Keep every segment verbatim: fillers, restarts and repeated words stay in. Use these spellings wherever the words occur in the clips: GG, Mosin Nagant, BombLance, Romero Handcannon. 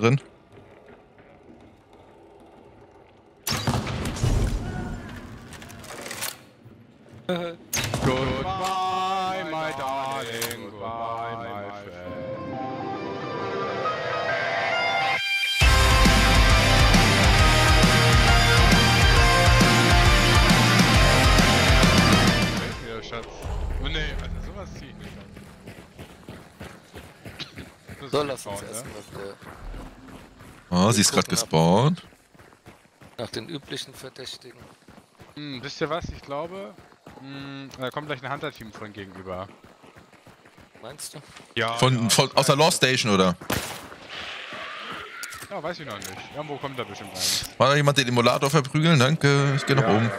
drin. Goodbye, my darling, goodbye, my friend. Ja, Schatz. Oh ne, also sowas zieh ich nicht an. So, lass uns essen, was wir... Oh, sie ist gerade gespawnt. Nach den üblichen Verdächtigen. Hm, wisst ihr was? Ich glaube... Hm, da kommt gleich ein Hunter-Team von gegenüber. Meinst du? Ja. Von, von, aus der Law Station, oder? Ja, weiß ich noch nicht. Irgendwo kommt da bestimmt ein. War da jemand den Emulator verprügeln? Danke, ich geh nach ja, oben. Ja,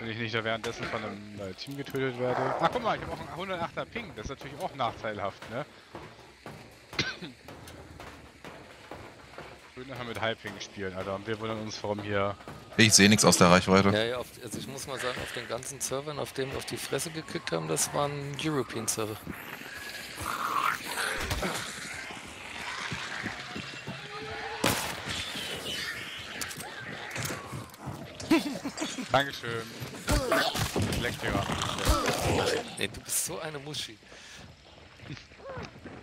wenn ich nicht da währenddessen von einem äh, Team getötet werde. Ach guck mal, ich habe auch einen hundertachter Ping. Das ist natürlich auch nachteilhaft, ne? Ich würde nachher mit High Ping spielen, Alter. Und wir wundern uns, warum hier... Ich sehe nichts aus der Reichweite. Ja, ja, also ich muss mal sagen, auf den ganzen Servern, auf dem wir auf die Fresse gekickt haben, das war ein European Server. Dankeschön. Lektürer. Nee, du bist so eine Muschi.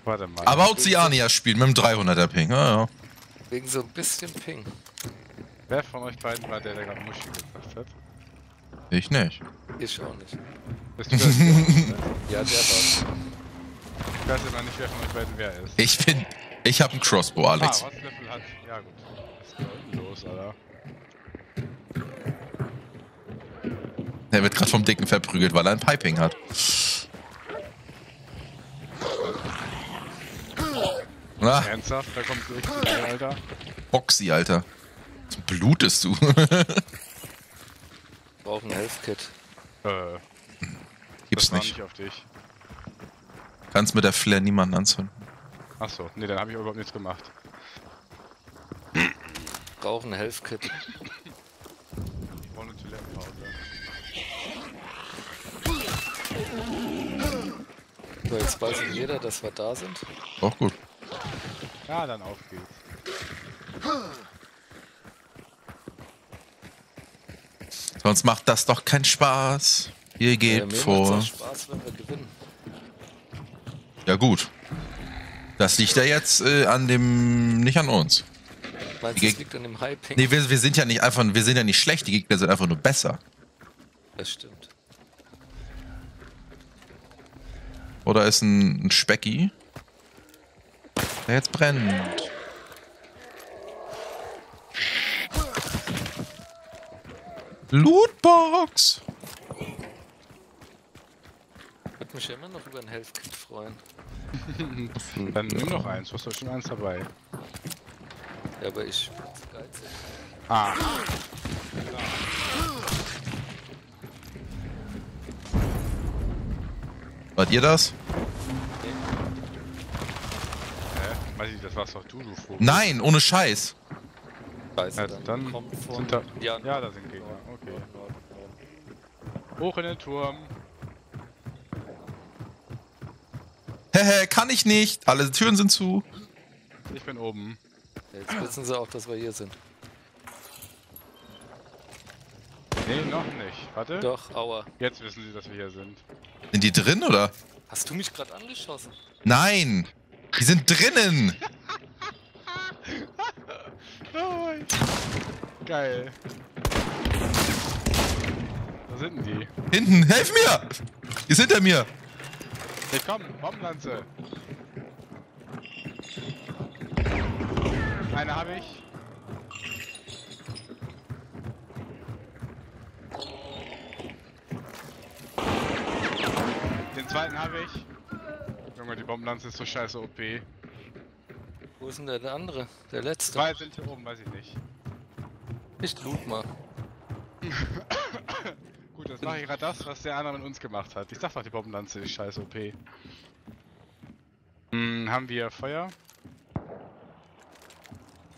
Warte mal. Aber Oceania spielt mit dem dreihunderter Ping, ja, ja. Wegen so ein bisschen Ping. Wer von euch beiden war der, der gerade Muschi gesagt hat? Ich nicht. Ich auch nicht. Bist du das? Ja, der war's. Ich weiß immer nicht, wer von euch beiden wer ist. Ich bin... Ich hab einen Crossbow, Alex. Ah, was Level hat... Ja gut. Was ist denn los, Alter? Der wird gerade vom Dicken verprügelt, weil er ein Piping hat. Na? Ernsthaft? Da kommt so richtig rein, Alter. Boxy, Alter. Blutest du? Ich brauch ein Health-Kit. Äh. Gibt's nicht. nicht auf dich. Kannst mit der Flare niemanden anzünden. Achso, nee, dann hab ich überhaupt nichts gemacht. Ich brauch ein Health-Kit. Ich brauch eine Toilettenpause. So, jetzt weiß nicht jeder, dass wir da sind. Auch gut. Ja, dann auf geht's. Sonst macht das doch keinen Spaß. Ihr geht ja, vor. Macht's auch Spaß, wenn wir gewinnen. Ja gut. Das liegt ja jetzt äh, an dem, nicht an uns. Meinst du, das liegt an dem High-Ping? Nee, wir, wir sind ja nicht einfach, wir sind ja nicht schlecht. Die Gegner sind einfach nur besser. Das stimmt. Oder ist ein, ein Specki, der jetzt brennt. Lootbox! Ich würde mich ja immer noch über ein Health-Kit freuen. Dann nimm noch eins, du hast doch schon eins dabei. Ja, aber ich bin zu geizig. Ah! Wart ihr das? Nee. Hä? Weiß ich, das warst doch du, du Vogel. Nein, ohne Scheiß! Scheiße, also dann, dann kommt von sind da, ja, ja, da sind Gegner. Okay. Hoch in den Turm. Hehe, kann ich nicht. Alle Türen sind zu. Ich bin oben. Jetzt wissen sie auch, dass wir hier sind. Nee, noch nicht. Warte. Doch, aua. Jetzt wissen sie, dass wir hier sind. Sind die drin, oder? Hast du mich gerade angeschossen? Nein! Die sind drinnen! Geil. Wo sind denn die? Hinten, helf mir! Die sind hinter mir! Hey, komm, BombLance! Eine habe ich. Den zweiten habe ich. Junge, die BombLance ist so scheiße O P. Wo ist denn der, der andere? Der letzte? Zwei sind hier oben, weiß ich nicht. Ich loot mal. Gut, jetzt mache ich gerade das, was der andere mit uns gemacht hat. Ich sag doch, die BombLance ist scheiß O P. Hm, haben wir Feuer?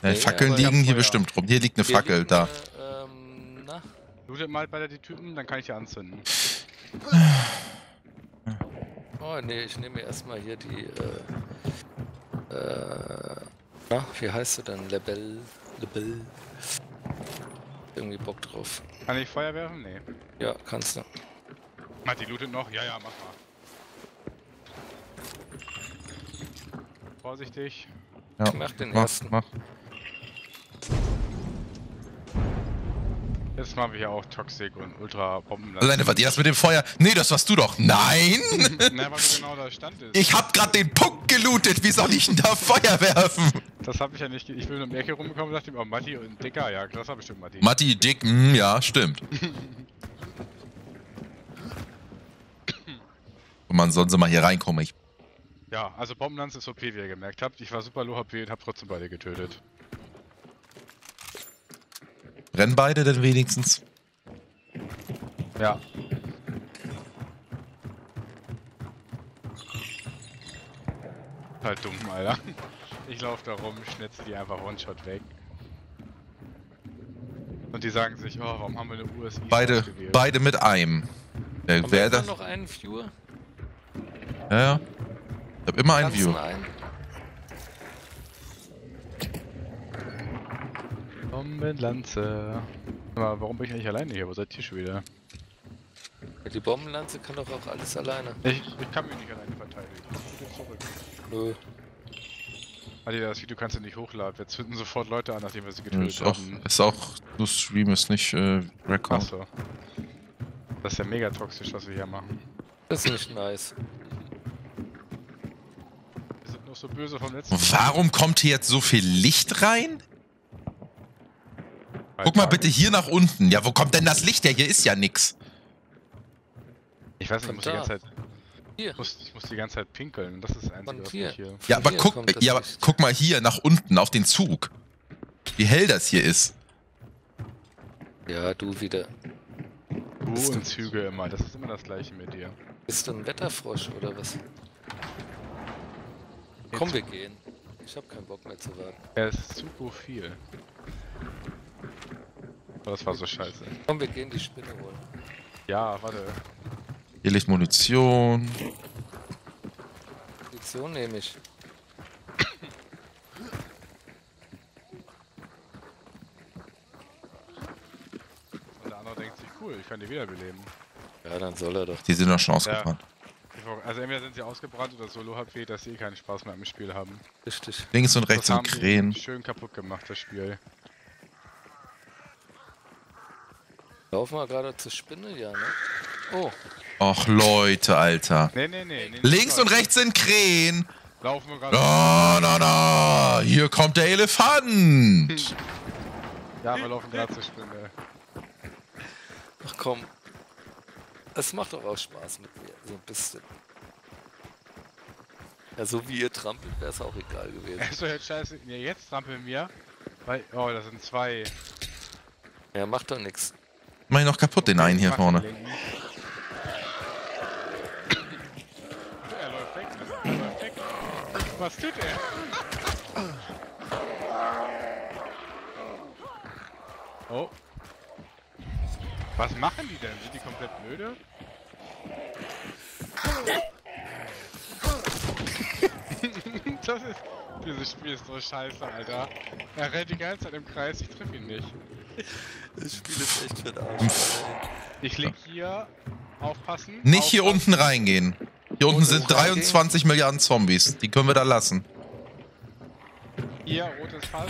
Ja, die Fackeln ja, liegen hier Feuer. Bestimmt rum. Hier liegt eine wir Fackel, liegen, da. Äh, ähm, na? Lootet mal bei der die Typen, dann kann ich hier anzünden. Oh, nee, ich nehme erstmal hier die, äh... Äh, ja, wie heißt du denn? Lebel? Lebel? Irgendwie Bock drauf. Kann ich Feuer werfen? Nee. Ja, kannst du. Hat die lootet noch? Ja, ja, mach mal. Vorsichtig. Ja, mach den mach, ersten. Mach. Jetzt machen wir hier auch Toxic und Ultra Bomben. Alleine war dir das mit dem Feuer. Nee, das warst du doch. Nein! Nein, weil du genau da standest. Ich hab grad den Punkt gelootet. Wie soll ich denn da Feuer werfen? Das hab ich ja nicht. Ich bin um die Ecke rumgekommen und dachte immer, oh, Matti und Dicker. Ja, das hab ich bestimmt Matti. Matti, Dick, mh, ja, stimmt. Und man soll so mal hier reinkommen. Ich ja, also BombLance ist O P, wie ihr gemerkt habt. Ich war super low H P und hab trotzdem beide getötet. Rennen beide denn wenigstens? Ja. Halt dumm, Alter. Ich laufe da rum, schnetze die einfach One-Shot weg. Und die sagen sich, oh, warum haben wir eine U S B? Beide, beide mit einem. Äh, wer das? Noch einen Viewer? Ja, ja. Ich hab immer einen Viewer. Einen. BombLance. Aber warum bin ich eigentlich alleine hier? Wo seid ihr schon wieder? Die BombLance kann doch auch alles alleine. Ich, ich kann mich nicht alleine verteidigen. Ich bin zurück. Nö. Alter, das Video kannst du nicht hochladen. Wir zünden sofort Leute an, nachdem wir sie getötet ja, haben. Auch, ist auch... Du Stream ist nicht äh, Rekord. Achso. Das ist ja mega toxisch, was wir hier machen. Das ist nicht nice. Wir sind noch so böse vom letzten Mal. Warum kommt hier jetzt so viel Licht rein? Guck mal bitte hier nach unten. Ja, wo kommt denn das Licht her? Hier ist ja nix. Ich weiß nicht, ich muss die ganze Zeit... Hier. Ich, muss, ich muss die ganze Zeit pinkeln. Das ist das Einzige, was ich hier... Ja, aber, hier guck, ja aber guck mal hier nach unten, auf den Zug. Wie hell das hier ist. Ja, du wieder. Du bist und Züge immer. Das ist immer das Gleiche mit dir. Bist du ein Wetterfrosch oder was? Jetzt. Komm, wir gehen. Ich hab keinen Bock mehr zu warten. Ja, es ist super viel. Das war so scheiße. Komm, wir gehen die Spinne holen. Ja, warte. Hier liegt Munition. Munition nehme ich. Und der andere denkt sich, cool, ich kann die wiederbeleben. Ja, dann soll er doch. Die sind doch schon ausgebrannt. Ja. Also entweder sind sie ausgebrannt oder so low H P, dass sie eh keinen Spaß mehr am Spiel haben. Richtig. Links und rechts und Krähen. Das haben die schön kaputt gemacht, das Spiel. Laufen wir gerade zur Spinne, ja, ne? Oh. Och, Leute, Alter. Nee, nee, nee. nee Links und rechts sind Krähen. Laufen wir gerade. Na, na, na. Hier kommt der Elefant. Ja, wir laufen gerade zur Spinne. Ach komm. Es macht doch auch Spaß mit mir. So ein bisschen. Ja, so wie ihr trampelt, wäre es auch egal gewesen. Also, jetzt scheiße. Nee, jetzt trampeln wir. Weil, oh, das sind zwei. Ja, macht doch nichts. Mach ich noch kaputt, den einen hier vorne. Er läuft weg, er läuft weg. Was tut er? Oh. Was machen die denn? Sind die komplett blöde? Das ist... Dieses Spiel ist so scheiße, Alter. Er rennt die ganze Zeit im Kreis, ich triff ihn nicht. Das Spiel ist echt für den Arsch. Ich leg hier, aufpassen. Nicht aufpassen. Hier unten reingehen. Hier unten sind dreiundzwanzig reingehen. Milliarden Zombies. Die können wir da lassen. Hier, rotes Fass.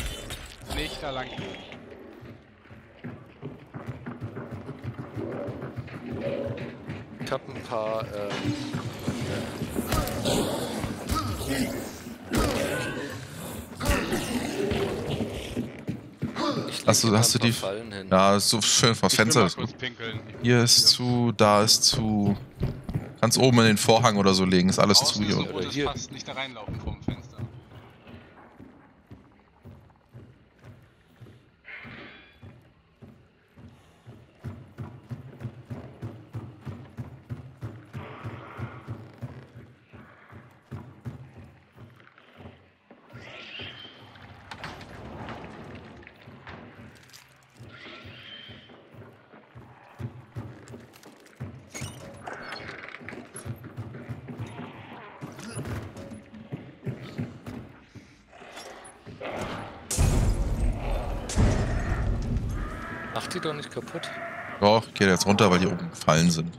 Nicht da lang gehen. Ich hab ein paar. Äh, okay. Hast du, hast du die... Ja, ist so schön vom Fenster. Hier ist zu, da ist zu... Ganz oben in den Vorhang oder so legen, ist alles zu hier. Oder hier. Nicht da reinlaufen vom Fenster. die doch nicht kaputt. Doch, geht jetzt runter, weil die oben gefallen sind.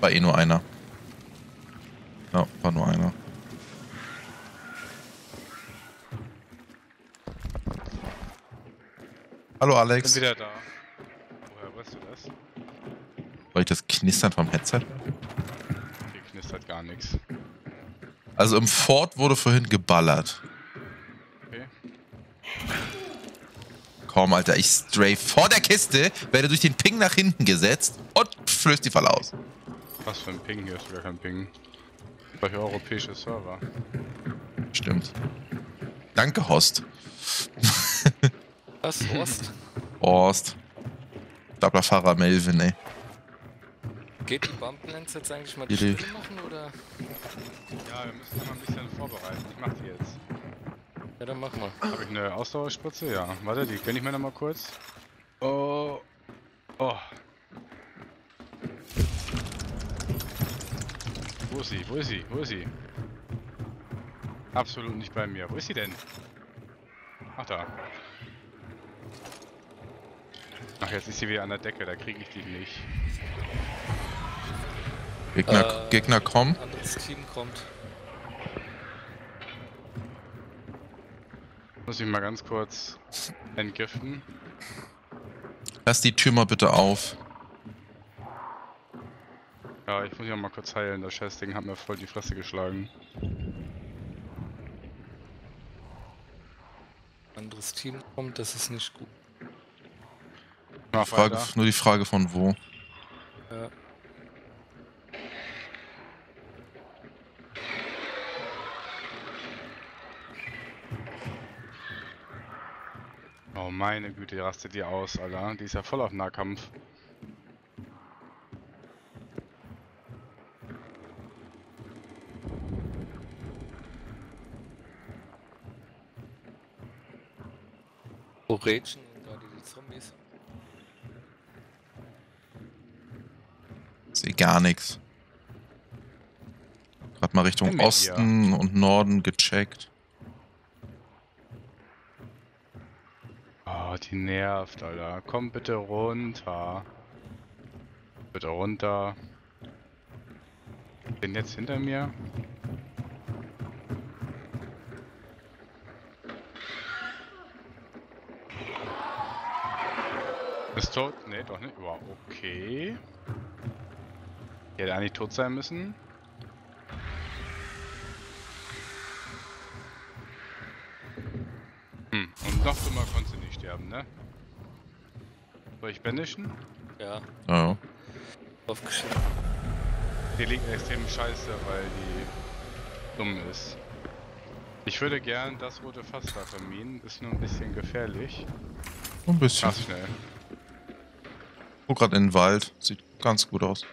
War eh nur einer. Ja, war nur einer. Hallo Alex. Ich bin wieder da. Woher weißt du das? Soll ich das Knistern vom Headset? Hier knistert gar nichts. Also im Ford wurde vorhin geballert. Okay. Komm, Alter, ich strafe vor der Kiste, werde durch den Ping nach hinten gesetzt und flößt die Falle aus. Was für ein Ping hier ist, wieder kein Ping. Solche europäische Server. Stimmt. Danke, Horst. Was, Horst? Horst. Staplerfahrer Melvin, ey. Geht die BombLance jetzt eigentlich mal die Spiele machen, oder? Ja, wir müssen noch ein bisschen vorbereiten. Ich mach die jetzt. Ja, dann mach mal. Hab ich eine Ausdauerspritze? Ja. Warte, die gönn ich mir noch mal kurz. Oh. Oh. Wo ist sie? Wo ist sie? Wo ist sie? Absolut nicht bei mir. Wo ist sie denn? Ach, da. Ach, jetzt ist sie wieder an der Decke. Da kriege ich die nicht. Gegner, äh, Gegner kommen. Anderes Team kommt. Muss ich mal ganz kurz entgiften. Lass die Tür mal bitte auf. Ja, ich muss ja mal kurz heilen, das Scheißding hat mir voll die Fresse geschlagen. Anderes Team kommt, das ist nicht gut. Na, Frage, nur die Frage von wo. Ja. Oh meine Güte, rastet die aus, Alter. Die ist ja voll auf Nahkampf. Oh, Rädchen und gerade die Zombies. Ich sehe gar nichts. Gerade mal Richtung Osten hier und Norden gecheckt. Oh, die nervt, Alter. Komm bitte runter. Bitte runter. Ich bin jetzt hinter mir. Ist tot? Ne, doch nicht. Wow, okay. Der hätte eigentlich tot sein müssen. Hm, und noch immer konnte sie nicht sterben, ne? Soll ich banischen? Ja. Oh. Aufgeschrieben. Die liegt extrem scheiße, weil die dumm ist. Ich würde gern das rote Fass da verminen. Ist nur ein bisschen gefährlich. Ein bisschen. Ach, schnell. Guck gerade in den Wald, sieht ganz gut aus.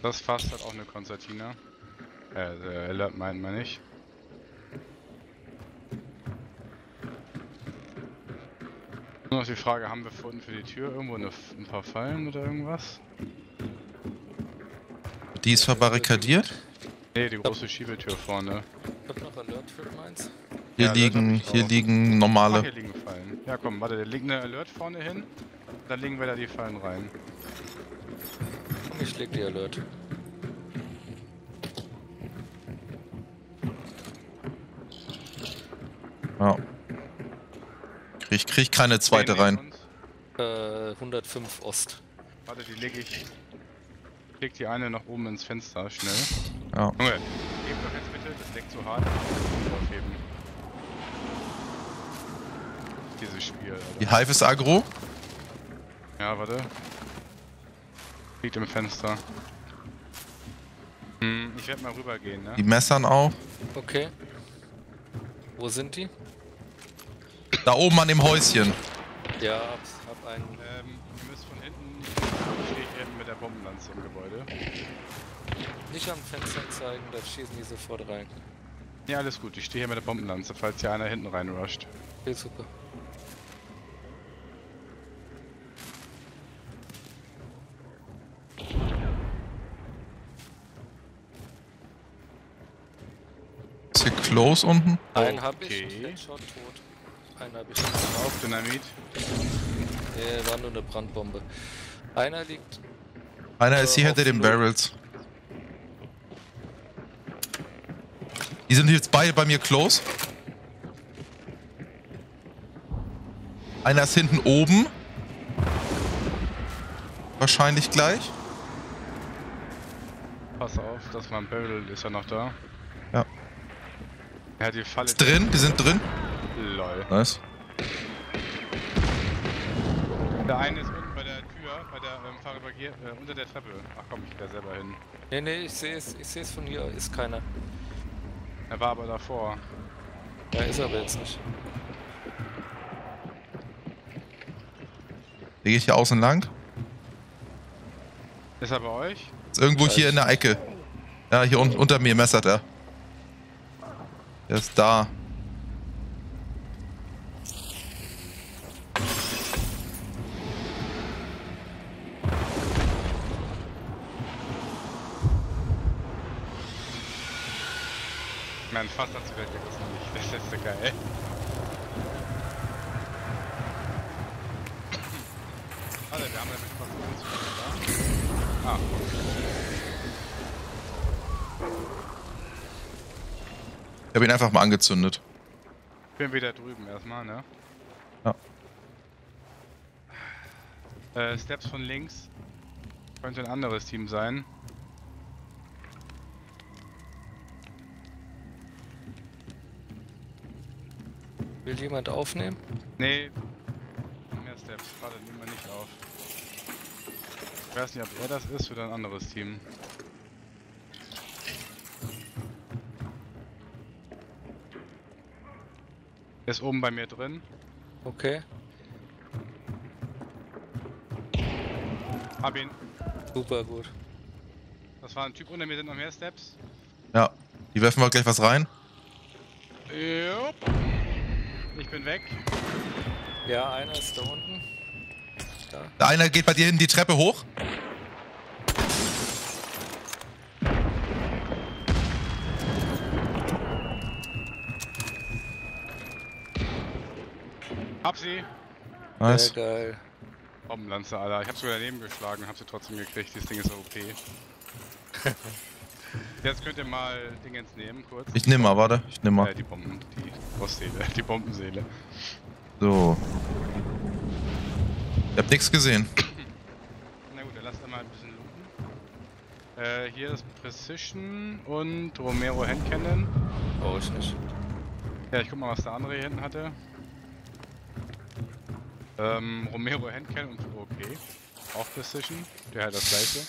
Das Fass hat auch eine Konstantina. Äh, Alert meint man nicht. Nur noch die Frage, haben wir vorhin für die Tür irgendwo eine, ein paar Fallen oder irgendwas? Die ist verbarrikadiert? Ne, die große Schiebetür vorne. Ich hab noch Alert für meins. Hier, ja, liegen, hier liegen normale... Ach, hier liegen Fallen. Ja komm, warte, da liegt eine Alert vorne hin. Dann legen wir da die Fallen rein. Ich leg die Alert. Ja. Ich krieg keine zweite rein. Äh, hundertfünf Ost. Warte, die leg ich. Ich leg die eine nach oben ins Fenster, schnell. Ja. Junge, okay, eben doch jetzt bitte, das deckt so hart. Aufheben. Dieses Spiel, Alter. Die Hive ist aggro. Ja, warte. Liegt im Fenster. Hm, ich werde mal rübergehen, ne? Die messern auch. Okay. Wo sind die? Da oben an dem Häuschen. Ja, hab's, hab einen. Ähm, ihr müsst von hinten. Stehe ich eben mit der BombLance im Gebäude. Nicht am Fenster zeigen, da schießen die sofort rein. Ja, alles gut. Ich stehe hier mit der BombLance, falls hier einer hinten reinrusht. Okay, super. los unten? Einen okay. hab ich, Headshot tot. Einen hab ich schon drauf. Dynamit. Nee, war nur eine Brandbombe. Einer liegt... Einer ist hier hinter den Barrels. Die sind jetzt beide bei mir close. Einer ist hinten oben. Wahrscheinlich gleich. Pass auf, dass mein Barrel ist ja noch da. Ja. Er hat die Falle. Ist drin, die sind drin. Lol. Nice. Der eine ist unten bei der Tür, bei der ähm, Fahrradbarriere, äh, unter der Treppe. Ach komm, ich gehe da selber hin. Nee, nee, ich sehe es, ich sehe es von hier, ist keiner. Er war aber davor. Da ist er aber jetzt nicht. Da gehe ich hier außen lang. Ist er bei euch? Ist irgendwo hier in der Ecke. Ja, hier unten unter mir messert er. Er ist da. Mein Fass hat sie weggerissen, das ist so geil. Alter, wir haben ja mit Fass zu tun, oder? Ah, ich hab ihn einfach mal angezündet. Ich bin wieder drüben erstmal, ne? Ja. Äh, Steps von links. Könnte ein anderes Team sein. Will jemand aufnehmen? Nee. Mehr Steps. Warte, nehmen wir nicht auf. Ich weiß nicht, ob er das ist oder ein anderes Team. Er ist oben bei mir drin. Okay. Hab ihn. Super gut. Das war ein Typ unter mir, sind noch mehr Steps. Ja, die werfen wir gleich was rein. Jupp. Ich bin weg. Ja, einer ist da unten. Da. Einer geht bei dir hinten die Treppe hoch. Hab sie. Nice. Sehr geil. BombLance, Alter. Ich hab sogar daneben geschlagen, hab sie trotzdem gekriegt. Dieses Ding ist O P. Jetzt könnt ihr mal Dingens nehmen, kurz. Ich nehm mal, warte. Ich nehm mal. Ja, die Bomben, die Bossseele, die Bombenseele. So. Ich hab nix gesehen. Na gut, dann lasst einmal ein bisschen looten. Äh, hier ist Precision und Romero Handcannon. Oh, ich nicht. Ja, ich guck mal, was der andere hier hinten hatte. Ähm, Romero Handcannon und okay. Auch Precision. Der hat das gleiche.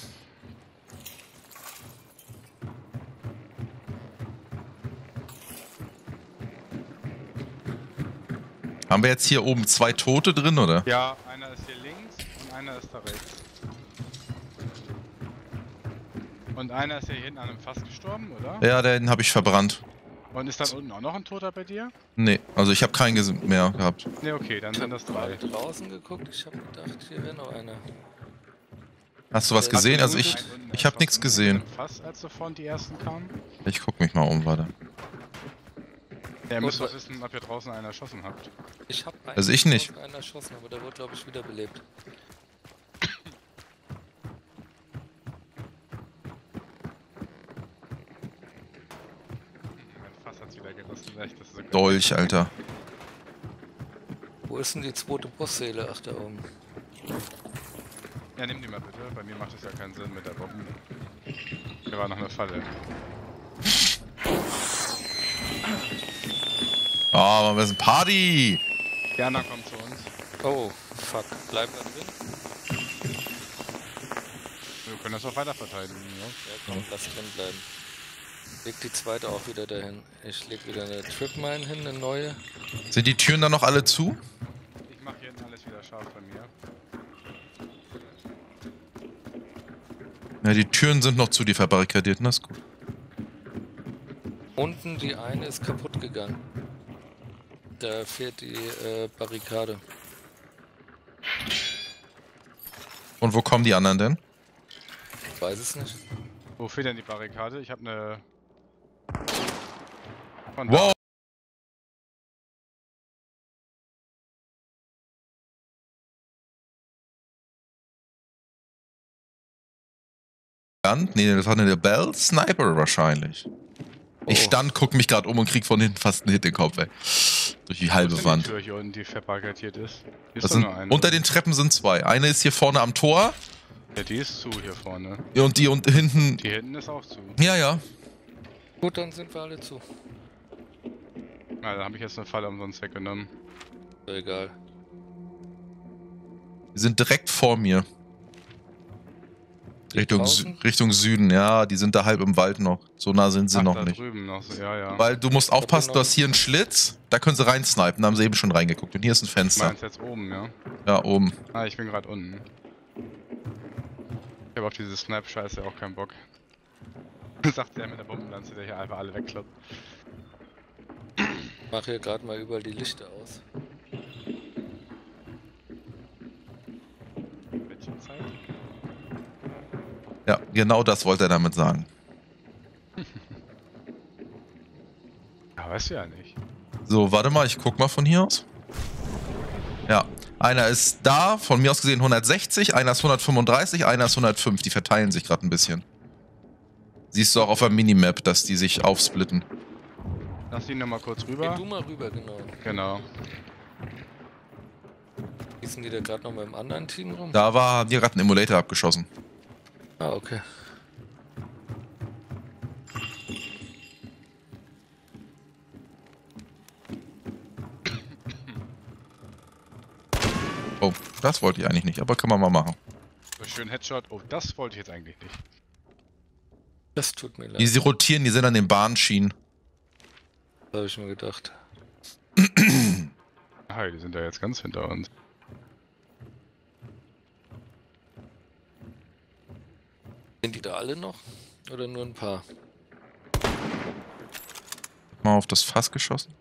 Haben wir jetzt hier oben zwei Tote drin, oder? Ja, einer ist hier links und einer ist da rechts. Und einer ist hier hinten an einem Fass gestorben, oder? Ja, den habe ich verbrannt. Und ist da unten auch noch ein Toter bei dir? Nee, also ich habe keinen mehr gehabt. Nee, okay, dann sind das drei. Ich habe draußen geguckt, ich habe gedacht, hier wäre noch einer. Hast du was gesehen? Also ich, ich habe nichts gesehen. Fast als sofort die ersten kamen. Ich guck mich mal um, warte. Ja, ihr müsst doch wissen, ob ihr draußen einen erschossen habt. Ich hab einen, also ich nicht. Einen erschossen, aber der wurde, glaube ich, wiederbelebt. Mein Fass hat's wieder gerissen, vielleicht ist so Dolch, Alter. Wo ist denn die zweite Bossseele? Ach, da oben. Ja, nimm die mal bitte, bei mir macht das ja keinen Sinn mit der Bombe. Hier war noch eine Falle. Oh, aber wir sind Party! Der andere kommt zu uns. Oh, fuck. Bleiben wir drin? Wir können das auch weiter verteidigen, ja? Ja, komm, ja. Lass drin bleiben. Leg die zweite auch wieder dahin. Ich leg wieder eine Tripmine hin, eine neue. Sind die Türen dann noch alle zu? Ich mach jetzt alles wieder scharf bei mir. Ja, die Türen sind noch zu, die verbarrikadierten, das ist gut. Unten die eine ist kaputt gegangen. Da fehlt die äh, Barrikade. Und wo kommen die anderen denn? Ich weiß es nicht. Wo fehlt denn die Barrikade? Ich habe eine Wow. Nee, das war eine Bell Sniper wahrscheinlich. Oh. Ich stand, guck mich gerade um und krieg von hinten fast einen Hit in den Kopf, ey. Durch die halbe Wand. Die Tür hier unten, die verbarrikadiert ist. Hier ist sind, nur eine. Unter den Treppen sind zwei. Eine ist hier vorne am Tor. Ja, die ist zu hier vorne. Ja, und die und hinten. Die hinten ist auch zu. Ja, ja. Gut, dann sind wir alle zu. Na, da habe ich jetzt eine Falle umsonst weggenommen. Egal. Die sind direkt vor mir. Richtung, Sü Richtung Süden, ja, die sind da halb im Wald noch. So nah sind sie Ach, noch da nicht. Drüben noch. Ja, ja. Weil du musst aufpassen, du hast hier einen Schlitz, da können sie reinsnipen, da haben sie eben schon reingeguckt. Und hier ist ein Fenster. Du meinst jetzt oben, ja? Ja, oben. Ah, ich bin gerade unten. Ich habe auf diese Snipe-Scheiße auch keinen Bock. Sagt der mit der BombLance, der hier einfach alle wegkloppt. Ich mache hier gerade mal überall die Lichter aus. Welche Zeit? Ja, genau das wollte er damit sagen. Ja, weiß ja nicht. So, warte mal, ich guck mal von hier aus. Ja, einer ist da, von mir aus gesehen hundertsechzig, einer ist hundertfünfunddreißig, einer ist hundertfünf. Die verteilen sich gerade ein bisschen. Siehst du auch auf der Minimap, dass die sich aufsplitten. Lass ihn nochmal kurz rüber. Geh du mal rüber, genau. Genau. Gießen die da gerade noch mal im anderen Team rum? Da war, die gerade einen Emulator abgeschossen. Ah, okay. Oh, das wollte ich eigentlich nicht, aber kann man mal machen. So schön Headshot. Oh, das wollte ich jetzt eigentlich nicht. Das tut mir leid. Die, die rotieren, die sind an den Bahnschienen. Das habe ich mir gedacht. Hi, die sind da jetzt ganz hinter uns. Sind die da alle noch? Oder nur ein paar? Mal auf das Fass geschossen.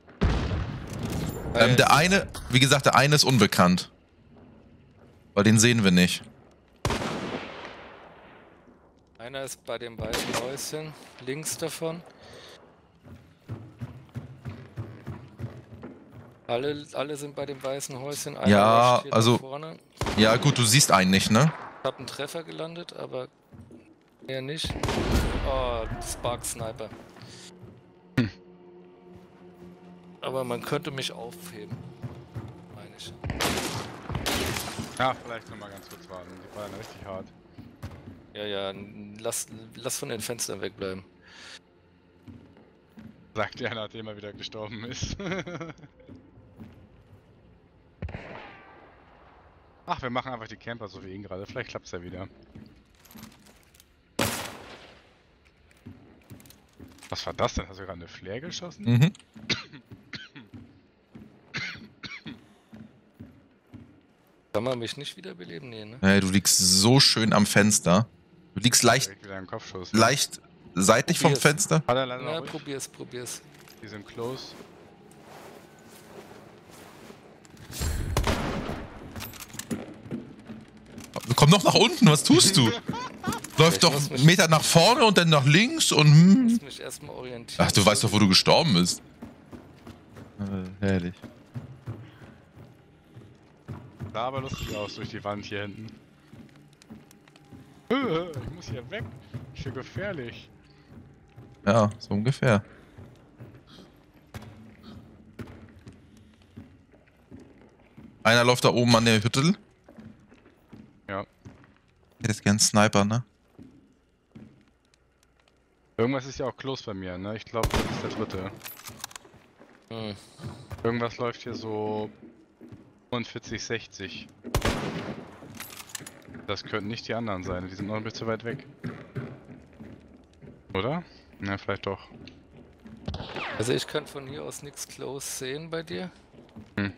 Hey. Ähm, der eine, wie gesagt, der eine ist unbekannt. Weil den sehen wir nicht. Einer ist bei den beiden Häuschen, links davon. Alle, alle sind bei den weißen Häuschen. Einer ja, steht also, vorne. Ja gut, du siehst einen nicht, ne? Ich hab einen Treffer gelandet, aber... Ja, nicht. Oh, Spark Sniper. Hm. Aber man könnte mich aufheben. Meine ich. Ja, vielleicht nochmal ganz kurz warten. Die waren richtig hart. Ja, ja, lass, lass von den Fenstern wegbleiben. Sagt er, nachdem er wieder gestorben ist. Ach, wir machen einfach die Camper so wie ihn gerade. Vielleicht klappt's ja wieder. Was war das denn? Hast du gerade eine Flare geschossen? Mhm. Kann man mich nicht wiederbeleben? Nee, ne? Hey, du liegst so schön am Fenster. Du liegst leicht, Kopfschuss, ne? leicht seitlich probier's. vom Fenster. Ja, ja, probier's, probier's. Die sind close. Komm doch nach unten, was tust du? Läuft doch einen Meter nach vorne und dann nach links und hm. Ich muss mich erstmal orientieren. Ach, du weißt doch, wo du gestorben bist. Äh, herrlich. Sah aber lustig aus durch die Wand hier hinten. Ich muss hier weg. Ist hier gefährlich. Ja, so ungefähr. Einer läuft da oben an der Hütte. Ja. Der ist gern Sniper, ne? Irgendwas ist ja auch close bei mir, ne? Ich glaube, das ist der dritte. Hm. Irgendwas läuft hier so fünfundvierzig, sechzig. Das könnten nicht die anderen sein, die sind noch ein bisschen weit weg. Oder? Na, vielleicht doch. Also ich kann von hier aus nichts close sehen bei dir. Hm.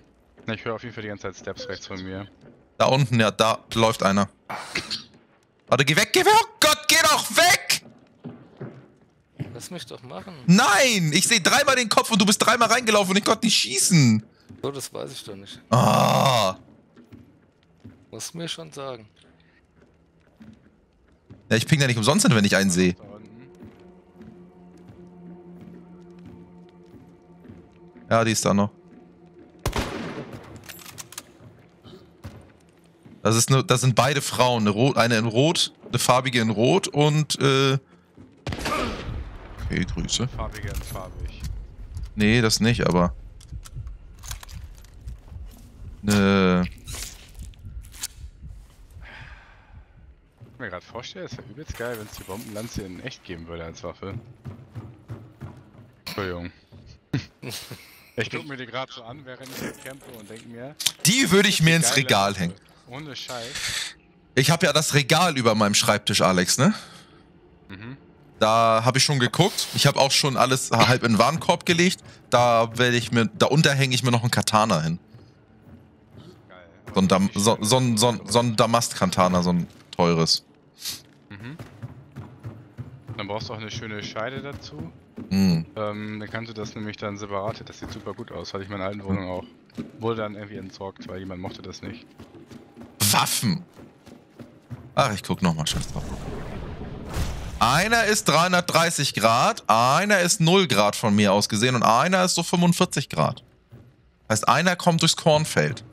Na, ich höre auf jeden Fall die ganze Zeit Steps rechts von mir. Da unten, ja, da läuft einer. Warte, geh weg, geh weg! Oh Gott, geh doch weg! Lass mich doch machen. Nein! Ich sehe dreimal den Kopf und du bist dreimal reingelaufen und ich konnte nicht schießen. So, das weiß ich doch nicht. Ah! Musst mir schon sagen. Ja, ich ping da nicht umsonst hin, wenn ich einen sehe. Ja, die ist da noch. Das, ist eine, das sind beide Frauen. Eine, eine in Rot, eine farbige in Rot und äh... Okay, Grüße. Farbige in farbig. Nee, das nicht, aber... Eine... Ich mir gerade vorstelle, es wäre übelst geil, wenn es die BombLance in echt geben würde als Waffe. Entschuldigung. Ich gucke mir die gerade so an, während ich campe und denke mir... Die würde ich mir ins Regal hängen. Ohne Scheiß. Ich habe ja das Regal über meinem Schreibtisch, Alex, ne? Mhm. Da habe ich schon geguckt. Ich habe auch schon alles halb in den Warenkorb gelegt. Da werde ich mir... Da unterhänge ich mir noch einen Katana hin. Geil. So ein, Dam so, so, so, so, so ein Damast-Katana, so ein teures. Mhm. Dann brauchst du auch eine schöne Scheide dazu. Mhm. Ähm, dann kannst du das nämlich dann separate. Das sieht super gut aus. Hatte ich in meiner alten Wohnung auch. Wurde dann irgendwie entsorgt, weil jemand mochte das nicht. Waffen! Ach, ich guck nochmal scheiß drauf. Einer ist dreihundertdreißig Grad, einer ist null Grad von mir aus gesehen und einer ist so fünfundvierzig Grad. Heißt, einer kommt durchs Kornfeld.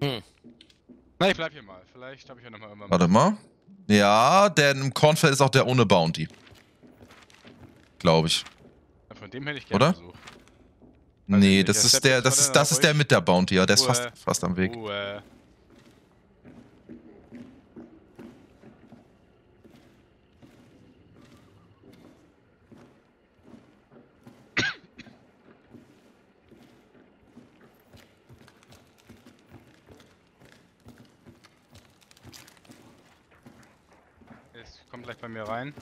Hm. Na, ich bleib hier mal. Vielleicht hab ich ja nochmal irgendwann. Warte mal. Ja, denn im Kornfeld ist auch der ohne Bounty. Glaube ich. Ja, von dem hätte ich gerne versucht. Also nee, das ist der, das ist, das ist der mit der Bounty, ja, der ist fast, fast am Weg. Ruhe. Es kommt gleich bei mir rein.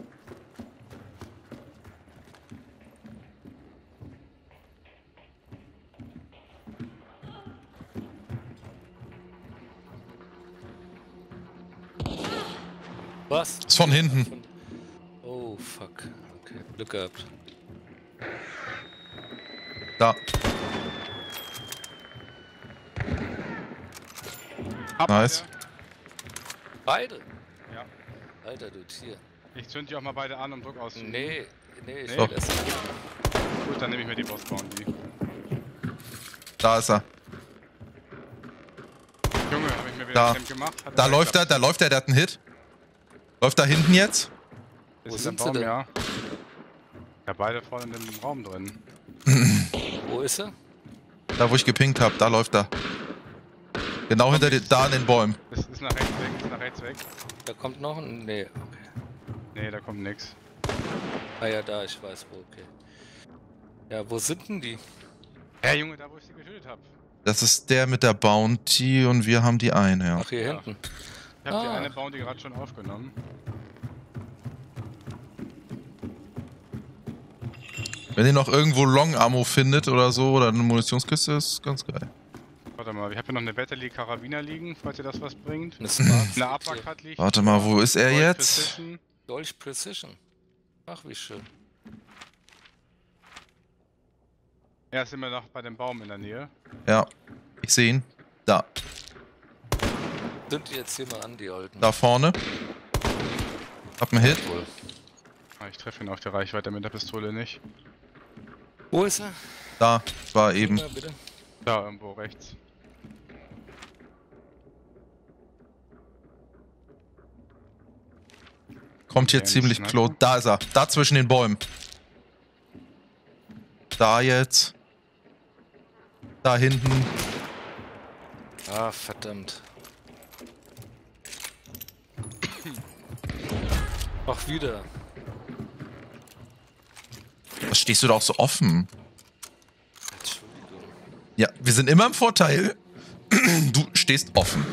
Was? Ist von hinten. Oh, fuck. Okay, Glück gehabt. Da. Ab, nice. Beide? Ja. Alter, du Tier. Ich zünd die auch mal beide an, um Druck auszunehmen. Nee, nee, ich nee. Will das nicht. Gut, dann nehme ich mir die Boss-Bounty. Da ist er. Junge, hab ich mir wieder einen Camp gemacht. Hat da er läuft er, da läuft er, der hat einen Hit. Läuft da hinten jetzt? Wo ist sind der Baum, sie denn? Ja. Ja, beide vorne in dem Raum drin. Wo ist er? Da, wo ich gepinkt habe, da läuft er. Genau kommt hinter den, da an den Bäumen. Das ist nach rechts weg, ist nach rechts weg. Da kommt noch ein... Nee, okay. Nee, da kommt nix. Ah ja, da, ich weiß wo, okay. Ja, wo sind denn die? Ja, Junge, da wo ich sie getötet habe. Das ist der mit der Bounty und wir haben die eine, ja. Ach, hier ja. Hinten. Ich hab ah. die eine Bounty gerade schon aufgenommen. Wenn ihr noch irgendwo Long-Ammo findet oder so, oder eine Munitionskiste, ist ganz geil. Warte mal, ich hab hier noch eine Battery-Karabiner liegen, falls ihr das was bringt. Eine Abwrack-Cut liegt. Warte mal, wo ist er jetzt? Dolch Precision. Ach, wie schön. Er ist immer noch bei dem Baum in der Nähe. Ja, ich seh ihn. Da. Sind die jetzt hier mal an, die Alten? Da vorne. Hab einen Hit. Ich treffe ihn auf der Reichweite mit der Pistole nicht. Wo ist er? Da, war eben. Da, da irgendwo rechts. Kommt hier ziemlich close. Da ist er. Da zwischen den Bäumen. Da jetzt. Da hinten. Ah, verdammt. Ach, wieder. Was stehst du da auch so offen? Entschuldigung. Ja, wir sind immer im Vorteil. Du stehst offen.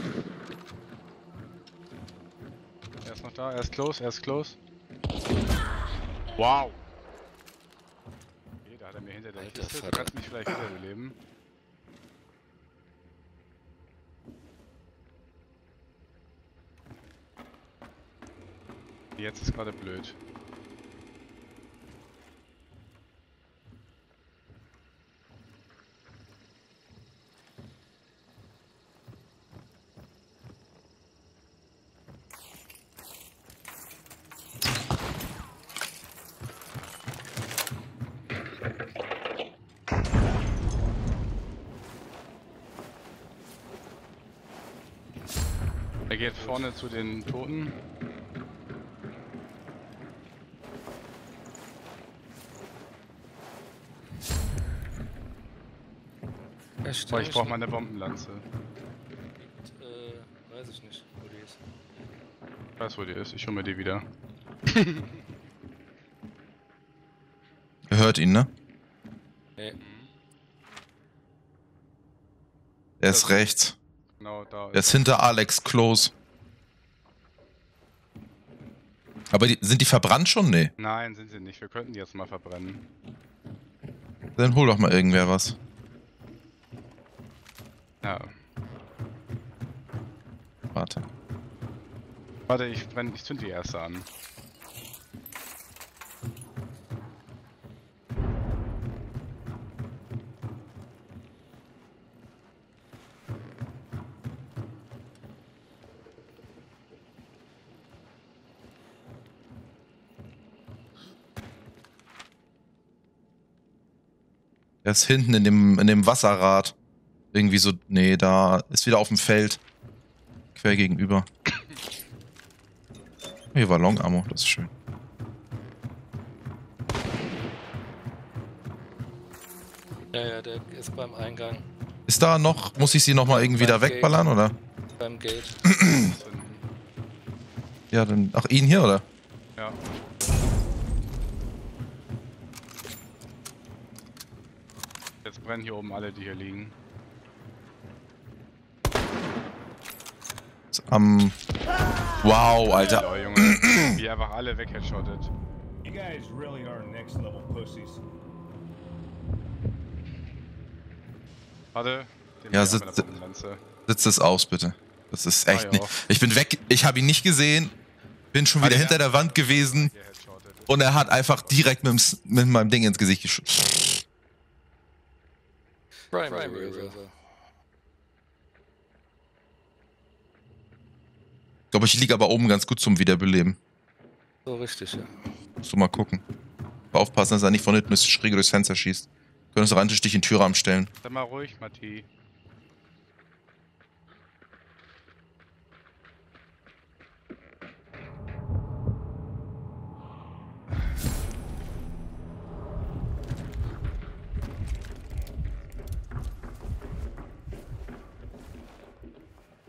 Er ist noch da, er ist close, er ist close. Wow. Okay, da hat er mir hinter der Kiste. Du kannst mich vielleicht wiederbeleben. Jetzt ist gerade blöd. Er geht vorne zu den Toten. Boah, ich brauche mal eine Bombenlanze. Äh, weiß ich nicht, wo die ist. Ich weiß, wo die ist, ich hole mir die wieder. Ihr hört ihn, ne? Nee. Er ist rechts. Genau, da ist er. Ist hinter Alex Klos. Aber die, sind die verbrannt schon? Nee. Nein, sind sie nicht. Wir könnten die jetzt mal verbrennen. Dann hol doch mal irgendwer was. Ja. Warte. Warte, ich brenne, ich zünd die erste an. Er ist hinten in dem, in dem Wasserrad. Irgendwie so, nee, da ist wieder auf dem Feld. Quer gegenüber. Hier war Long-Ammo, das ist schön. Ja, ja, der ist beim Eingang. Ist da noch, muss ich sie nochmal irgendwie beim da wegballern, Gate. Oder? Beim Gate. Ja, dann, ach, ihn hier, oder? Ja. Jetzt brennen hier oben alle, die hier liegen. Am... Wow, Alter. Ja, Junge. Wie einfach alle wegheadshottet. You guys really are next level pussies. Warte. Ja, sitzt sitz das aus, bitte. Das ist echt ah, nicht... Auch. Ich bin weg, ich habe ihn nicht gesehen, bin schon wieder ah, hinter ja. der Wand gewesen und er hat einfach direkt mit, mit meinem Ding ins Gesicht geschossen. Prime, Prime, Prime, Prime. Ich glaube, ich liege aber oben ganz gut zum Wiederbeleben. So richtig, ja. Musst du mal gucken. Aber aufpassen, dass er nicht von hinten mit Schräge durchs Fenster schießt. Wir können uns doch einen Stich in den Türrahmen stellen. Sei mal ruhig, Matti.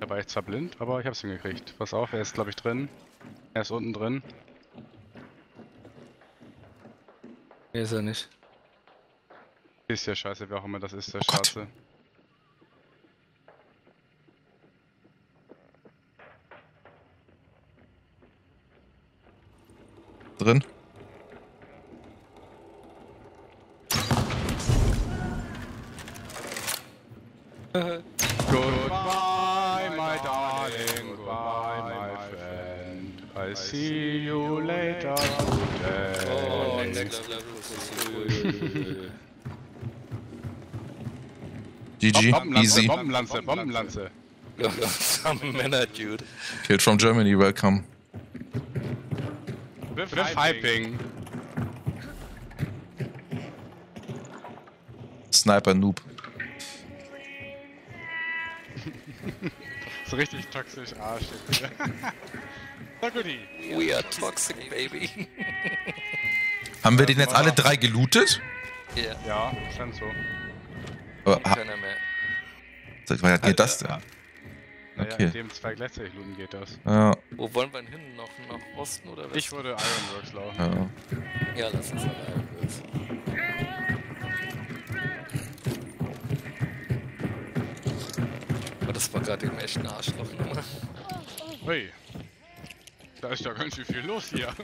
Er war echt zwar blind, aber ich hab's hingekriegt. Pass auf, er ist glaube ich drin. Er ist unten drin. Nee, ist er nicht. Ist ja scheiße, wer auch immer das ist, der oh Scheiße. Gott. Drin. See you later. Oh, next level. G G, easy. Bombenlanze, Bombenlanze. Some Männer, dude. Kid from Germany, welcome. With Hyping. Sniper Noob. So richtig toxisch Arsch. We are toxic, baby. Haben wir den jetzt alle drei gelootet? Yeah. Ja, scheint so. Aber keiner mehr. Seit wann geht das denn? Naja, okay. Indem zwei gleichzeitig looten geht das. Ja. Wo wollen wir denn hin? Noch nach Osten oder Westen? Ich würde Ironworks laufen. Ja, ja, lass uns mal Ironworks. Aber das war gerade eben echt ein Arschloch, ne? Hui. Da ist ja ganz schön viel los hier.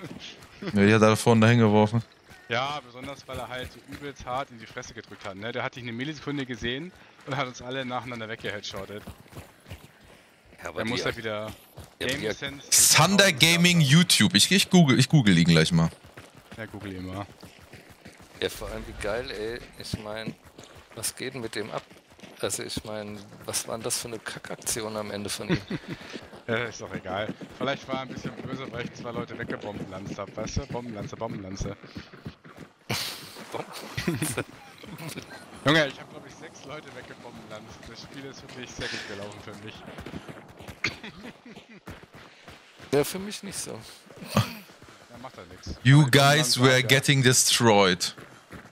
Ja, die hat da vorne dahin geworfen. Ja, besonders weil er halt so übelst hart in die Fresse gedrückt hat. Ne? Der hat dich eine Millisekunde gesehen und hat uns alle nacheinander weggeheadshottet. Ja, aber der muss halt wieder... Ja, Game Sense Thunder Gaming YouTube. Ich, ich, google, ich google ihn gleich mal. Ja, google ihn mal. Ja, vor allem wie geil, ey. Ich mein, was geht denn mit dem ab? Also ich meine, was war denn das für eine Kackaktion am Ende von ihm? Ja, ist doch egal. Vielleicht war er ein bisschen böse, weil ich zwei Leute weggebombenlanzt habe, weißt du? Bombenlanze, Bombenlanze. Bombenlanze? Junge, ich habe glaube ich sechs Leute weggebombenlanzt. Das Spiel ist wirklich sehr gut gelaufen für mich. Ja, für mich nicht so. Ja, macht er nichts. You guys were getting destroyed.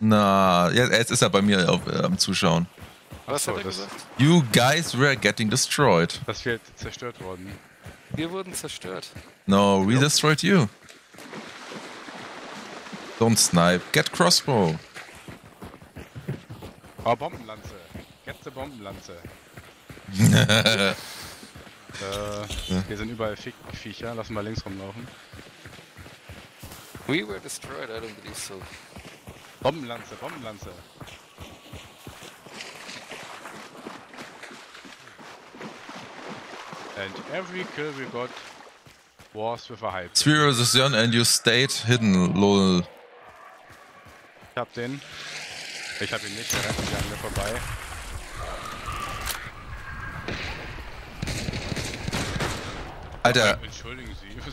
Na, jetzt ist er bei mir auf, äh, am Zuschauen. Was hat er gesagt? You guys were getting destroyed. Dass wir zerstört wurden. Wir wurden zerstört. No, we destroyed you. Don't snipe. Get crossbow. Oh, Bombenlanze. Get the Bombenlanze. äh, hier sind überall Fick-Viecher. Lass mal links rumlaufen. We were destroyed, I don't believe so. Bombenlanze, Bombenlanze. And every kill we got was with a hype. three zero and you stayed hidden, lol. Ich hab den. Ich hab ihn nicht, der rennt die an mir vorbei. Alter,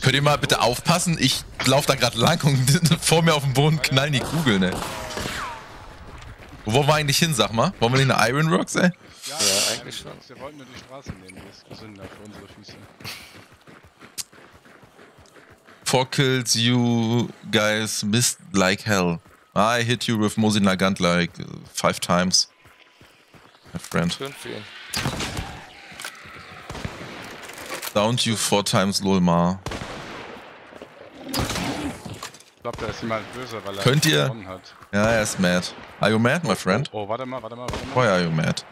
könnt ihr mal bitte aufpassen? Ich lauf da gerade lang und vor mir auf dem Boden knallen die Kugeln, ey. Wo wollen wir eigentlich hin, sag mal? Wollen wir in eine Ironworks, ey? Ja, ja, eigentlich schon. Wir wollten nur die Straße nehmen, das ist gesünder für unsere Füße. Four kills you guys missed like hell. I hit you with Mosin Nagant like five times. My friend. Downed you four times, lol, ma. Ich glaube, da ist jemand böse, weil er Könnt ihr? gewonnen hat. Ja, er ist mad. Are you mad, my friend? Oh, oh, warte mal, warte mal, warte mal. Why are you mad?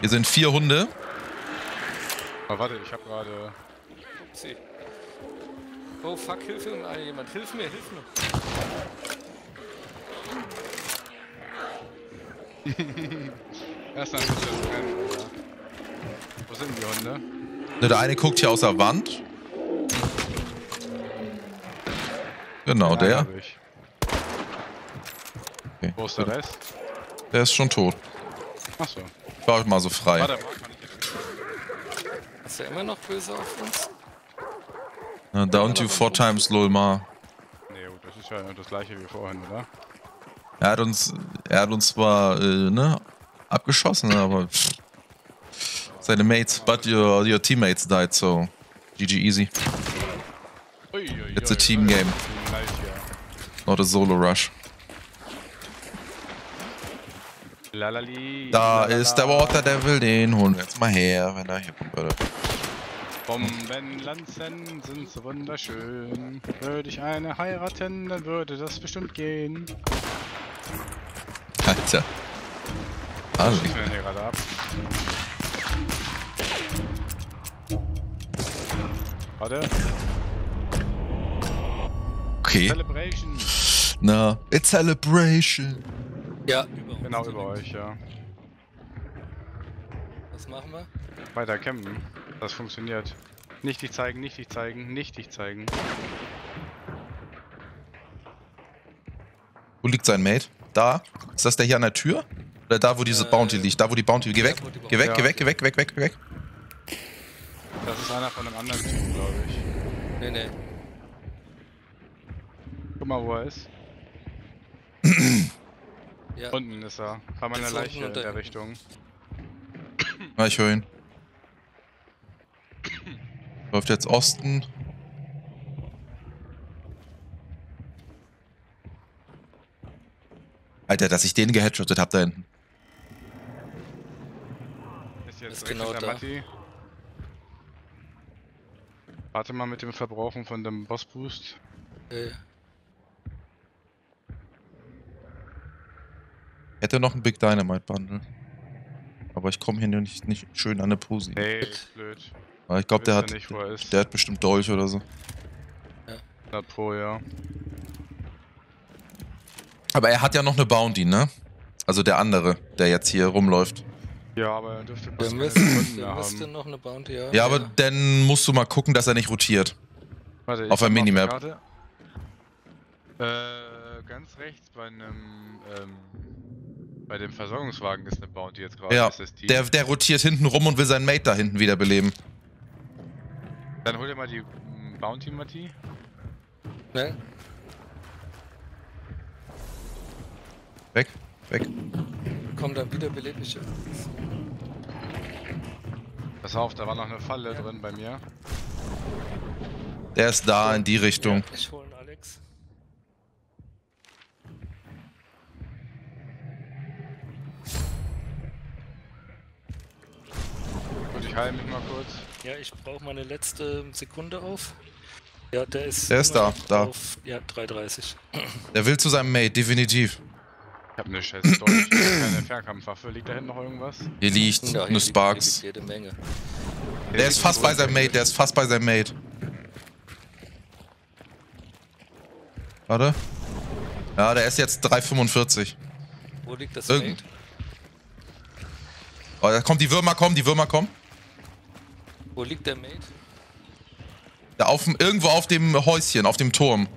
Hier sind vier Hunde. Oh, warte, ich hab gerade... Oh, fuck, hilf mir, ah, jemand. Hilf mir, hilf mir. Erstmal ein bisschen rennen, oder? Wo sind die Hunde? Ne, der eine guckt hier aus der Wand. Genau, der. Nein, okay. Wo ist der Rest? Der ist schon tot. Achso. War ich mal so frei. Warte, warte, kann ich jetzt... Ist er immer noch böse auf uns? Na, down to four times, lol, ma. Ne, gut, das ist ja das gleiche wie vorhin, oder? Er hat uns, er hat uns zwar, äh, ne, abgeschossen, aber seine Mates, but your, your teammates died, so G G easy. It's a team game, not a solo rush. Da ist der Water Devil, den holen wir jetzt mal her, wenn er hier kommt, würde. Bombenlanzen sind so wunderschön. Würde ich eine heiraten, dann würde das bestimmt gehen. Alter. Also. Ich bin hier gerade ab. Warte. Okay. Celebration. Na, it's celebration. Ja, über genau uns. Über euch, ja. Was machen wir? Weiter campen. Das funktioniert. Nicht dich zeigen, nicht dich zeigen, nicht dich zeigen. Wo liegt sein Mate? Da? Ist das der hier an der Tür? Oder da, wo diese äh, Bounty liegt? Da, wo die Bounty liegt? Geh weg, geh weg, geh weg, geh weg, geh weg, weg, weg. Das ist einer von einem anderen Typen, glaube ich. Nee, nee. Guck mal, wo er ist. Ja. Unten ist er. Haben wir eine Leiche in der Richtung. Na, ich höre ihn. Läuft jetzt Osten. Alter, dass ich den geheadshottet hab da hinten. Ist jetzt ist genau da. Matti. Warte mal mit dem Verbrauchen von dem Boss Boost. Okay. Hätte noch einen Big Dynamite Bundle. Aber ich komme hier nicht, nicht schön an der Pusi. Nee, ist blöd. Aber ich glaube, der hat nicht, der hat bestimmt Dolch oder so. Ja. hundert Pro, ja. Aber er hat ja noch eine Bounty, ne? Also der andere, der jetzt hier rumläuft. Ja, aber er dürfte der müsste, der müsste noch eine Bounty haben. Ja, aber ja, dann musst du mal gucken, dass er nicht rotiert. Warte, auf der Minimap. Auf äh, ganz rechts bei einem, ähm, bei dem Versorgungswagen ist eine Bounty jetzt gerade. Ja, der, der rotiert hinten rum und will seinen Mate da hinten wiederbeleben. Dann hol dir mal die Bounty, Matti. Ne? Weg, weg. Komm, dann wieder belebe ich jetzt. Pass auf, da war noch eine Falle ja. drin bei mir. Der ist da, in die Richtung. Ja, ich hole einen Alex. Gut, ich heile mich mal kurz. Ja, ich brauche meine letzte Sekunde auf. Ja, der ist, der ist da, da. Auf, ja, drei dreißig. Der will zu seinem Mate, definitiv. Ich hab ne scheiß Story, ich hab keine Fernkampfwaffe. Liegt da hinten noch irgendwas? Hier liegt ja, ne Sparks. Liegt, hier liegt jede Menge. Der, der ist fast bei seinem Mate, der ist fast bei seinem Mate. Warte. Ja, der ist jetzt drei fünfundvierzig. Wo liegt das Mate? Oh, da kommt die Würmer, kommen, die Würmer kommen. Wo liegt der Mate? Da auf, irgendwo auf dem Häuschen, auf dem Turm.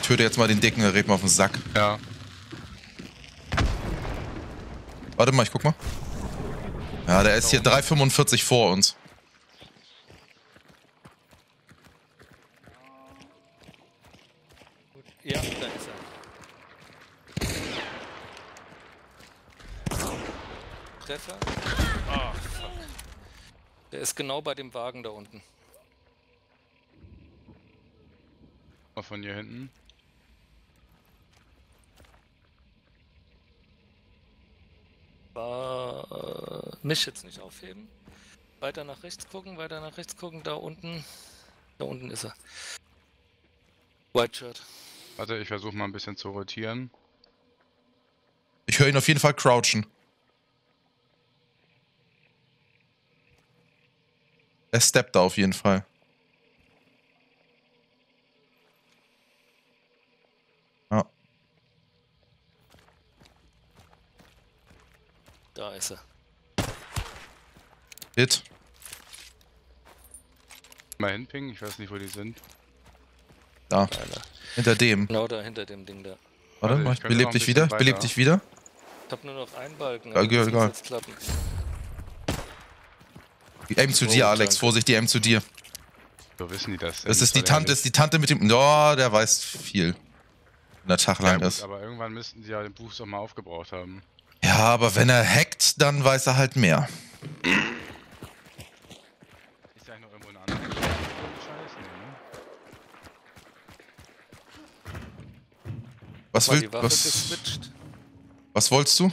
Ich töte jetzt mal den Dicken, der redet mal auf den Sack. Ja. Warte mal, ich guck mal. Ja, der ist hier drei fünfundvierzig vor uns. Ja, da ist er. Treffer. Ah, fuck. Der ist genau bei dem Wagen da unten. Mal von hier hinten. War, äh, mich jetzt nicht aufheben. Weiter nach rechts gucken, weiter nach rechts gucken, da unten. Da unten ist er. White Shirt. Warte, ich versuche mal ein bisschen zu rotieren. Ich höre ihn auf jeden Fall crouchen. Er steppt da auf jeden Fall. Da ist er. Hit. Mal hinpingen, ich weiß nicht, wo die sind. Da. Alter. Hinter dem. Genau da, hinter dem Ding da. Warte also, mal, ich belebe dich wieder, ich belebe dich wieder. Ich hab nur noch einen Balken. Ja, ja, ja. Jetzt klappen. Die aim zu oh, dir, Alex, Tank. Vorsicht, die aim zu dir. So wissen die das. Das ist die Tante, ist die Tante mit dem... Ja, oh, der weiß viel. Wenn der Tag ja, lang gut, ist. Aber irgendwann müssten sie ja den Buch doch mal aufgebraucht haben. Ja, aber wenn er hackt, dann weiß er halt mehr. Ist eigentlich noch irgendwo eine andere Scheiße, ne? Was willst du? Was, was wolltest du,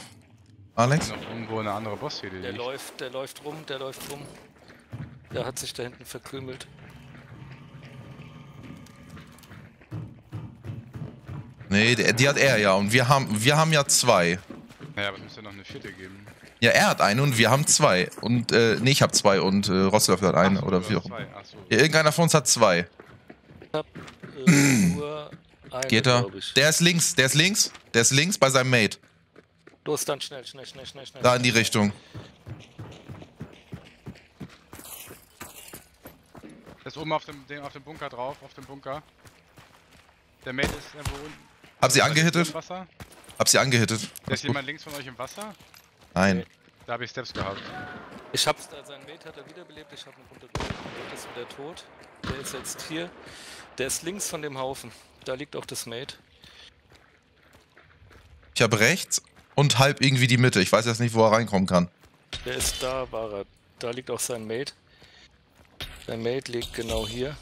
Alex? Noch irgendwo eine andere Boss hier, der läuft, der läuft rum, der läuft rum. Der hat sich da hinten verkrümelt. Nee, der, die hat er ja und wir haben, wir haben ja zwei. Naja, aber es müsste noch eine vierte geben. Ja, er hat eine und wir haben zwei. Und, äh, nee, ich hab zwei und, äh, Rosselhoff hat eine so, oder vier. So. Ja, irgendeiner von uns hat zwei. Ich hab, äh, nur eine, Geht er? Ich. Der ist links, der ist links, der ist links bei seinem Mate. Los, dann schnell, schnell, schnell, schnell, schnell. Da in die Richtung. Der ist oben auf dem, auf dem Bunker drauf, auf dem Bunker. Der Mate ist irgendwo unten. Hab sie angehittet? Hab sie angehittet. Da ist jemand links von euch im Wasser? Nein. Okay. Da habe ich Steps gehabt. Ich hab's, also ein Mate hat er wiederbelebt, ich hab ihn runtergeholt. Der Mate ist wieder tot. Der ist jetzt hier. Der ist links von dem Haufen. Da liegt auch das Mate. Ich habe rechts und halb irgendwie die Mitte. Ich weiß jetzt nicht, wo er reinkommen kann. Der ist da, war er. Da liegt auch sein Mate. Sein Mate liegt genau hier.